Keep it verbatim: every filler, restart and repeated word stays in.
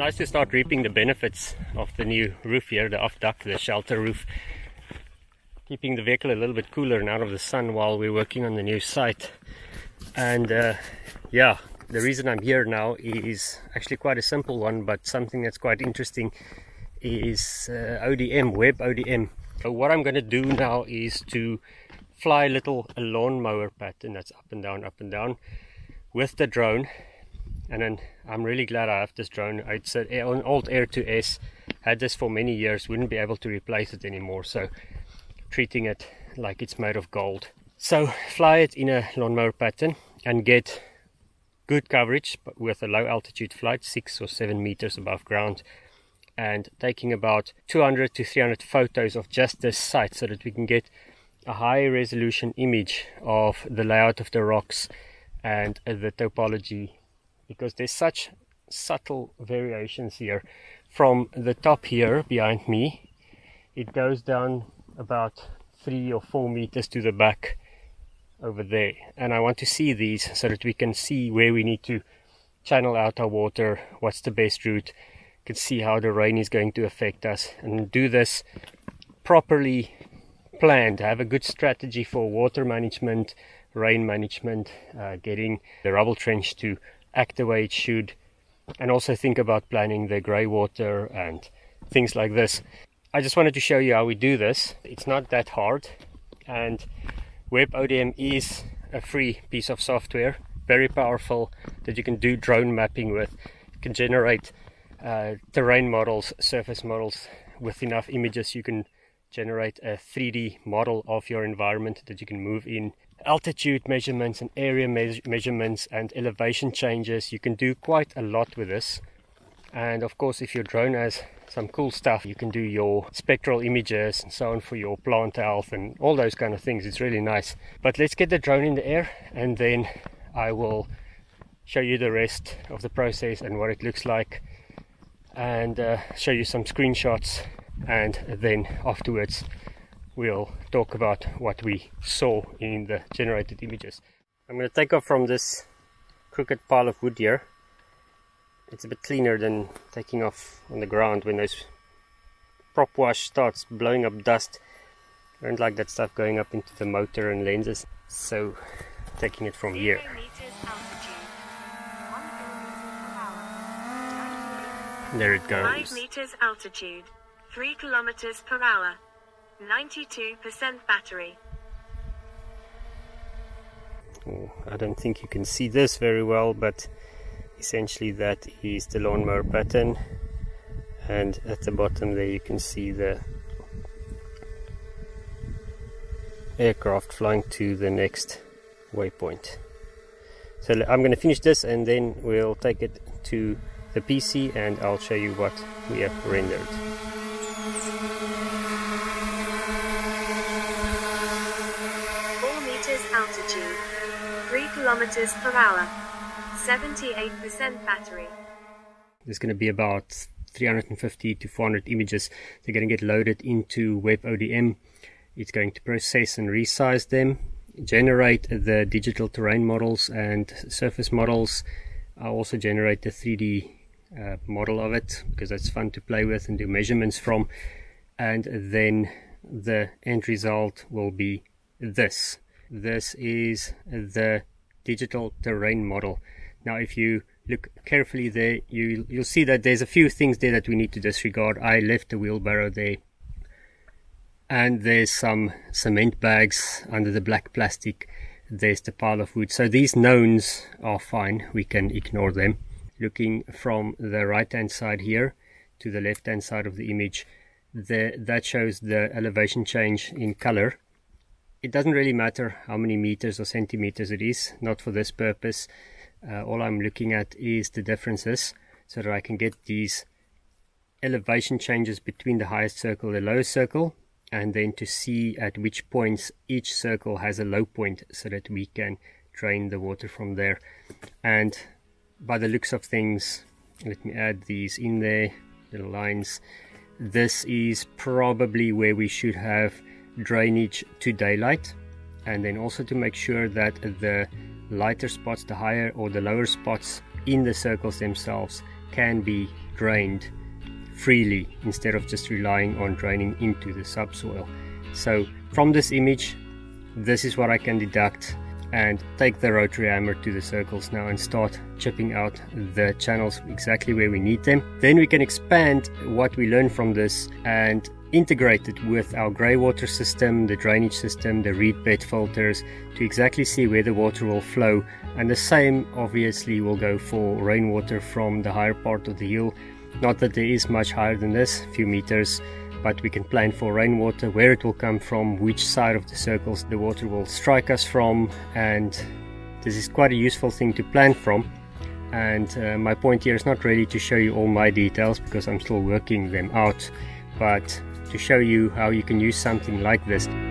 nice to start reaping the benefits of the new roof here, the off duct, the shelter roof, keeping the vehicle a little bit cooler and out of the sun while we're working on the new site. And uh, yeah, the reason I'm here now is actually quite a simple one, but something that's quite interesting is uh, O D M, web O D M. So what I'm going to do now is to fly a little a lawnmower pattern that's up and down, up and down with the drone. And then I'm really glad I have this drone. It's an old Air two S, had this for many years, wouldn't be able to replace it anymore, so treating it like it's made of gold. So fly it in a lawnmower pattern and get good coverage but with a low altitude flight, six or seven meters above ground, and taking about two hundred to three hundred photos of just this site so that we can get a high resolution image of the layout of the rocks and the topology, because there's such subtle variations here. From the top here behind me, it goes down about three or four meters to the back over there, and I want to see these so that we can see where we need to channel out our water, what's the best route, can see how the rain is going to affect us, and do this properly planned, have a good strategy for water management, rain management, uh, getting the rubble trench to act the way it should, and also think about planning the grey water and things like this. I just wanted to show you how we do this. It's not that hard, and web O D M is a free piece of software, very powerful, that you can do drone mapping with. You can generate uh, terrain models, surface models. With enough images you can generate a three D model of your environment that you can move in. Altitude measurements and area me measurements and elevation changes, you can do quite a lot with this. And of course, if your drone has some cool stuff, you can do your spectral images and so on for your plant health and all those kind of things. It's really nice. But let's get the drone in the air, and then I will show you the rest of the process and what it looks like, and uh, show you some screenshots, and then afterwards we'll talk about what we saw in the generated images. I'm going to take off from this crooked pile of wood here. It's a bit cleaner than taking off on the ground when those prop wash starts blowing up dust. I don't like that stuff going up into the motor and lenses, so taking it from here. There it goes. five meters altitude, three kilometers per hour, ninety-two percent battery. Oh, I don't think you can see this very well, but essentially that is the lawnmower pattern, and at the bottom there you can see the aircraft flying to the next waypoint. So I'm going to finish this, and then we'll take it to the P C and I'll show you what we have rendered. four meters altitude, three kilometers per hour. seventy-eight percent battery. There's going to be about three hundred fifty to four hundred images. They're going to get loaded into web O D M. It's going to process and resize them, generate the digital terrain models and surface models. I'll also generate the three D uh, model of it, because that's fun to play with and do measurements from. And then the end result will be this. This is the digital terrain model. Now if you look carefully there, you, you'll see that there's a few things there that we need to disregard. I left the wheelbarrow there, and there's some cement bags under the black plastic, there's the pile of wood. So these knowns are fine, we can ignore them. Looking from the right hand side here to the left hand side of the image, the, that shows the elevation change in color. It doesn't really matter how many meters or centimeters it is, not for this purpose. Uh, all I'm looking at is the differences, so that I can get these elevation changes between the highest circle and the lowest circle, and then to see at which points each circle has a low point, so that we can drain the water from there. And by the looks of things, let me add these in there, little lines. This is probably where we should have drainage to daylight, and then also to make sure that the lighter spots, the higher or the lower spots in the circles themselves, can be drained freely instead of just relying on draining into the subsoil. So from this image, this is what I can deduct, and take the rotary hammer to the circles now and start chipping out the channels exactly where we need them. Then we can expand what we learn from this and integrate it with our grey water system, the drainage system, the reed bed filters, to exactly see where the water will flow. And the same obviously will go for rainwater from the higher part of the hill. Not that there is much higher than this, a few meters, but we can plan for rainwater, where it will come from, which side of the circles the water will strike us from, and this is quite a useful thing to plan from. And uh, my point here is not really to show you all my details, because I'm still working them out, but to show you how you can use something like this.